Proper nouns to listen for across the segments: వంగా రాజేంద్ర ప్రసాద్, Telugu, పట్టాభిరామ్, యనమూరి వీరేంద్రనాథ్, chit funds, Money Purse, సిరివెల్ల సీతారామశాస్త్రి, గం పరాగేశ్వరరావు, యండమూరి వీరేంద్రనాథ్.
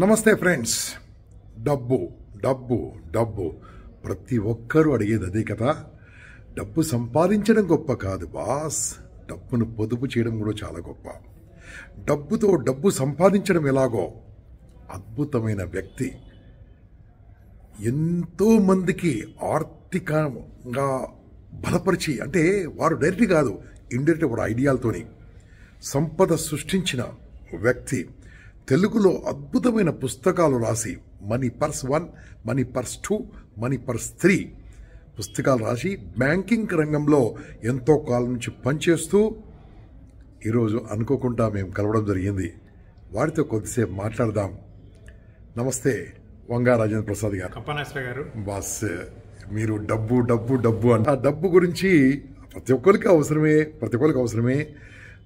నమస్తే ఫ్రెండ్స్, డబ్బు డబ్బు డబ్బు ప్రతి ఒక్కరూ అడిగేది అదే కదా. డబ్బు సంపాదించడం గొప్ప కాదు బాస్, డబ్బును పొదుపు చేయడం కూడా చాలా గొప్ప. డబ్బుతో డబ్బు సంపాదించడం ఎలాగో అద్భుతమైన వ్యక్తి, ఎంతోమందికి ఆర్థికంగా బలపరిచి, అంటే వారు డైరెక్ట్ కాదు ఇండైరెక్ట్ వారి ఐడియాలతోని సంపద సృష్టించిన వ్యక్తి, తెలుగులో అద్భుతమైన పుస్తకాలు రాసి Money Purse 1, Money Purse 2, Money Purse 3 పుస్తకాలు రాసి బ్యాంకింగ్ రంగంలో ఎంతో కాలం నుంచి పనిచేస్తూ ఈరోజు అనుకోకుండా మేము కలవడం జరిగింది. వారితో కొద్దిసేపు మాట్లాడదాం. నమస్తే వంగా రాజేంద్ర ప్రసాద్ గారు. బాస్, మీరు డబ్బు డబ్బు డబ్బు అంటే డబ్బు గురించి ప్రతి ఒక్కరికి అవసరమే.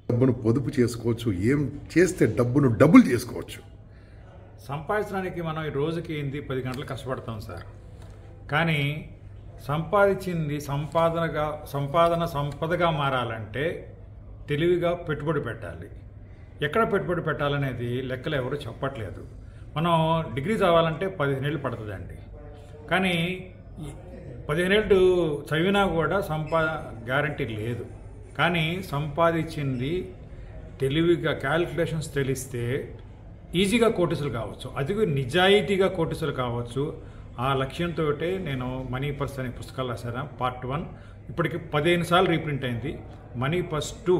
డబ్బును పొదుపు చేసుకోవచ్చు, ఏం చేస్తే డబ్బును డబ్బులు చేసుకోవచ్చు. సంపాదించడానికి మనం ఈ రోజుకి 8-10 గంటలు కష్టపడతాం సార్, కానీ సంపాదించింది సంపదగా మారాలంటే తెలివిగా పెట్టుబడి పెట్టాలి. ఎక్కడ పెట్టుబడి పెట్టాలనేది లెక్కలు ఎవరు చెప్పట్లేదు. మనం డిగ్రీ చదవాలంటే 15 ఏళ్ళు పడుతుందండి, కానీ 15 ఏళ్ళు చదివినా కూడా గ్యారంటీ లేదు. కానీ సంపాదించింది తెలివిగా క్యాలిక్యులేషన్స్ తెలిస్తే ఈజీగా కోటీసులు కావచ్చు, అది నిజాయితీగా కోటీసులు కావచ్చు. ఆ లక్ష్యంతో నేను మనీ పర్స్ అనే పుస్తకాలు రాశాను. Part 1 ఇప్పటికి 15 సార్లు రీప్రింట్ అయింది. Money Purse 2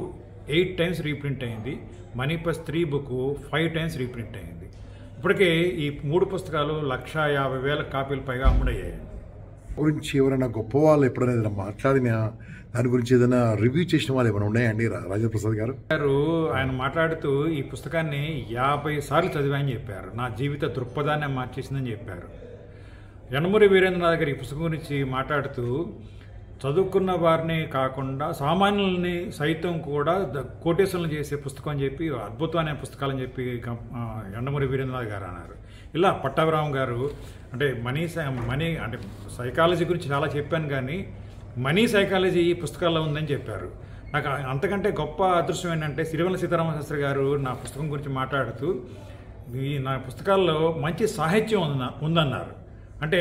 8 times రీప్రింట్ అయింది. Money Purse 3 book 5 times reprint అయింది. ఇప్పటికే ఈ 3 పుస్తకాలు 1,50,000 కాపీలు పైగా అమ్ముడయ్యాయి. గురించి ఎవరైనా గొప్ప వాళ్ళు ఎప్పుడైనా ఏదైనా మాట్లాడినా, దాని గురించి ఏదైనా రివ్యూ చేసిన వాళ్ళు ఏమైనా ఉన్నాయండి? రాజేంద్ర ప్రసాద్ గారు ఆయన మాట్లాడుతూ ఈ పుస్తకాన్ని 50 సార్లు చదివాయని చెప్పారు. నా జీవిత దృక్పథాన్ని మార్చేసిందని చెప్పారు. యనమూరి వీరేంద్రనాథ్ గారు ఈ పుస్తకం గురించి మాట్లాడుతూ చదువుకున్న వారిని కాకుండా సామాన్యుల్ని సైతం కూడా కోటేశ్వరులను చేసే పుస్తకం అని చెప్పి, అద్భుతమైన పుస్తకాలని చెప్పి యండమూరి వీరేంద్రనాథ్ గారు అన్నారు. ఇలా పట్టాభిరామ్ గారు అంటే మనీ అంటే సైకాలజీ గురించి చాలా చెప్పాను, కానీ మనీ సైకాలజీ ఈ పుస్తకాల్లో ఉందని చెప్పారు. నాకు అంతకంటే గొప్ప అదృష్టం ఏంటంటే సిరివెల్ల సీతారామశాస్త్రి గారు నా పుస్తకం గురించి మాట్లాడుతూ నా పుస్తకాల్లో మంచి సాహిత్యం ఉందన్నారు. అంటే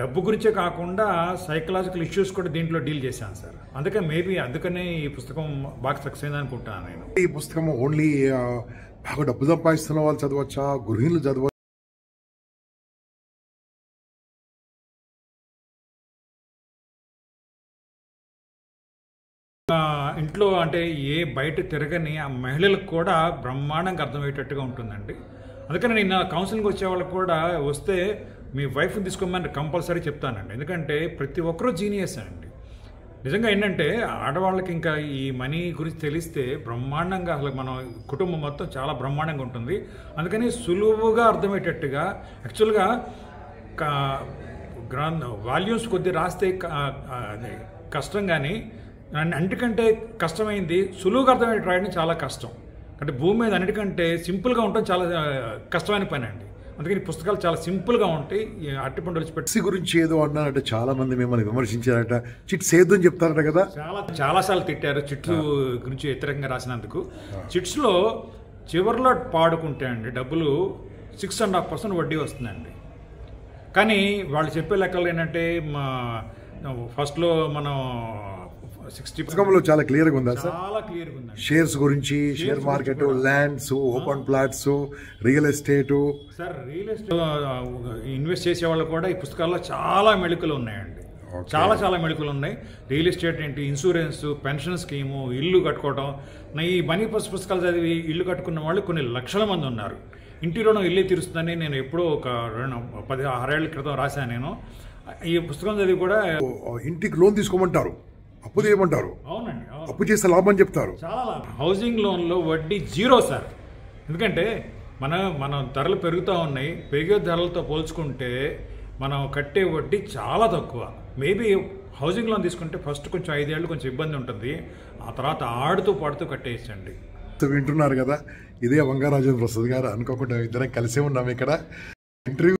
డబ్బు గురించే కాకుండా సైకలాజికల్ ఇష్యూస్ కూడా దీంట్లో డీల్ చేశాను సార్. అందుకనే ఈ పుస్తకం బాగా సక్సెస్ అయింది అనుకుంటున్నాను. నేను ఈ పుస్తకం ఓన్లీ బాగా డబ్బు సంపాదిస్తున్న వాళ్ళు చదవచ్చా, గృహిణులు చదవచ్చు? ఇంట్లో అంటే ఏ బయట తిరగని ఆ మహిళలకు కూడా బ్రహ్మాండంగా అర్థమయ్యేటట్టుగా ఉంటుందండి. అందుకని నేను కౌన్సిలింగ్ వచ్చే వాళ్ళకు కూడా వస్తే మీ వైఫ్ని తీసుకోమని కంపల్సరీ చెప్తానండి. ఎందుకంటే ప్రతి ఒక్కరూ జీనియస్ అండి. నిజంగా ఏంటంటే ఆడవాళ్ళకి ఇంకా ఈ మనీ గురించి తెలిస్తే బ్రహ్మాండంగా అసలు మన కుటుంబం మొత్తం చాలా బ్రహ్మాండంగా ఉంటుంది. అందుకని సులువుగా అర్థమయ్యేటట్టుగా యాక్చువల్గా వాల్యూమ్స్ కొద్ది రాస్తే కష్టం, కానీ అన్నిటికంటే కష్టమైంది సులువుగా అర్థమయ్యేట రాయడం చాలా కష్టం. అంటే భూమి మీద అన్నిటికంటే సింపుల్గా ఉండటం చాలా కష్టమైన పని అండి. అందుకని పుస్తకాలు చాలా సింపుల్గా ఉంటాయి. అట్టిపండు వచ్చి గురించి ఏదో అన్నారంటే చాలా మంది మిమ్మల్ని విమర్శించారట, చిట్స్ ఏదో అని చెప్తారట కదా. చాలాసార్లు తిట్టారు చిట్స్ గురించి వ్యతిరేకంగా రాసినందుకు. చిట్స్లో చివరిలో పాడుకుంటే అండి డబ్బులు 6.5% వడ్డీ వస్తుందండి. కానీ వాళ్ళు చెప్పే లెక్కలు ఏంటంటే మా ఫస్ట్లో మనం 60 చాలా క్లియర్గా ఉందా సార్? చాలా క్లియర్గా ఉంది. షేర్స్ గురించి, share market, lands, open plots, real estate sir. Real estate invest చేసే వాళ్ళు కూడా ఈ పుస్తకాల్లో చాలా మెళుకులు ఉన్నాయండి. చాలా మెళుకులు ఉన్నాయి. రియల్ ఎస్టేట్ ఏంటి, ఇన్సూరెన్స్, పెన్షన్ స్కీము, ఇల్లు కట్టుకోవడం. ఈ మనీ పర్స్ పుస్తకాలు చదివి ఇల్లు కట్టుకున్న వాళ్ళు కొన్ని లక్షల మంది ఉన్నారు. ఇంటి రుణం ఇల్లే తీరుస్తుందని నేను ఎప్పుడో ఒక 16 ఏళ్ల క్రితం రాశాను. నేను ఈ పుస్తకం చదివి కూడా ఇంటికి లోన్ తీసుకోమంటారు, అప్పు చేయమంటారు. అవునండి, అప్పు చేస్తే లాభం చెప్తారు. చాలా లాభం. హౌసింగ్ లోన్లో వడ్డీ 0 సార్. ఎందుకంటే మనం ధరలు పెరుగుతూ ఉన్నాయి, పెరిగే ధరలతో పోల్చుకుంటే మనం కట్టే వడ్డీ చాలా తక్కువ. మేబీ హౌసింగ్ లోన్ తీసుకుంటే ఫస్ట్ కొంచెం 5 ఏళ్ళు కొంచెం ఇబ్బంది ఉంటుంది, ఆ తర్వాత ఆడుతూ పాడుతూ కట్టేయచ్చండి. వింటున్నారు కదా, ఇదే వంగా రాజేంద్ర ప్రసాద్ గారు. అనుకోకుండా ఇద్దరం కలిసే ఉన్నాము ఇక్కడ. ఇంటర్వ్యూ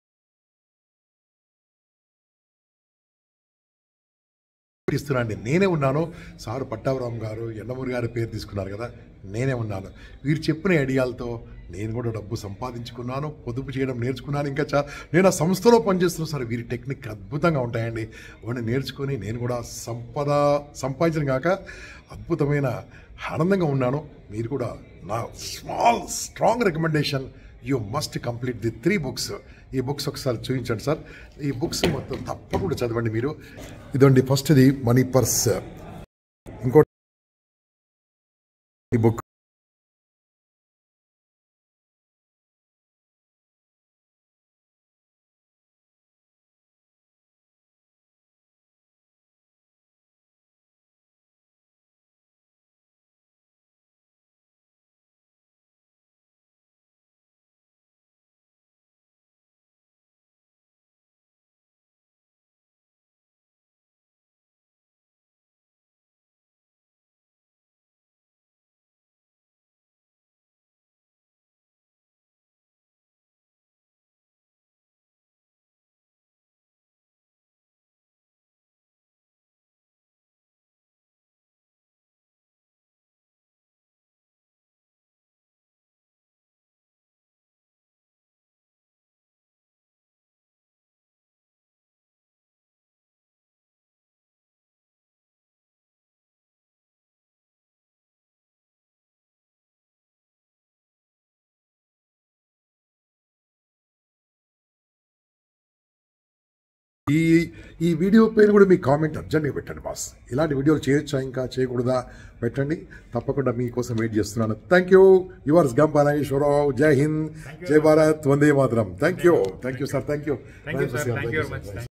ఇస్తున్నాండి, నేనే ఉన్నాను. సార్ పట్టాభిరామ్ గారు, ఎండమూరి గారి పేరు తీసుకున్నారు కదా, నేనే ఉన్నాను. వీరు చెప్పిన ఐడియాలతో నేను కూడా డబ్బు సంపాదించుకున్నాను, పొదుపు చేయడం నేర్చుకున్నాను. ఇంకా నేను ఆ సంస్థలో పనిచేస్తున్నాను సార్. వీరి టెక్నిక్ అద్భుతంగా ఉంటాయండి. అవన్నీ నేర్చుకొని నేను కూడా సంపాదించడం కాక అద్భుతమైన ఆనందంగా ఉన్నాను. మీరు కూడా నా small strong recommendation, you must complete the 3 books. ఈ బుక్స్ ఒకసారి చూపించండి సార్. ఈ బుక్స్ మొత్తం తప్పకుండా చదవండి మీరు. ఇదండి ఫస్ట్ది మనీ పర్స్, ఇంకోటి బుక్ ఈ వీడియో పైన కూడా మీ కామెంట్ అర్జెంట్గా పెట్టండి బాస్. ఇలాంటి వీడియోలు చేయొచ్చా, ఇంకా చేయకూడదా, పెట్టండి. తప్పకుండా మీకోసం వెయిట్ చేస్తున్నాను. థ్యాంక్ యూ యువర్స్ గం పరాగేశ్వరరావు. జై హింద్, జై Bharat, Vande Mataram. Thank you sir. Thank you.